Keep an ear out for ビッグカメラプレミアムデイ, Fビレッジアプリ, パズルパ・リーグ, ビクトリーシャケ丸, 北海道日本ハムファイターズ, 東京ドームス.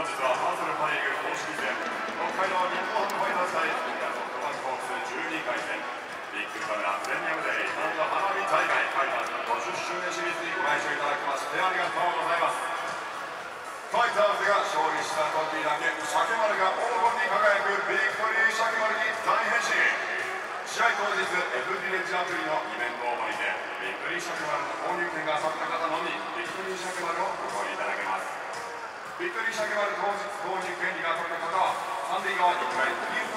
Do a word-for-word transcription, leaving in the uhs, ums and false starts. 本日はパズルパ・リーグ公式戦、ろっかいの日本ハムファイターズ対東京ドームスじゅうにかい戦、ビッグカメラプレミアムデイなんと花火大会ファイターズごじゅっしゅうねんシリーズにご来場いただきましてありがとうございます。ファイターズが勝利した時だけシャケ丸が黄金に輝くビクトリーシャケ丸に大変身。試合当日 F ビレッジアプリのイベントをもりでビクトリーシャケ丸の購入券が当たった方のみビクトリーシャケ丸をご購入いただけます。ビクトリーシャケ丸当日購入権利が取れた方は、三塁側に加え、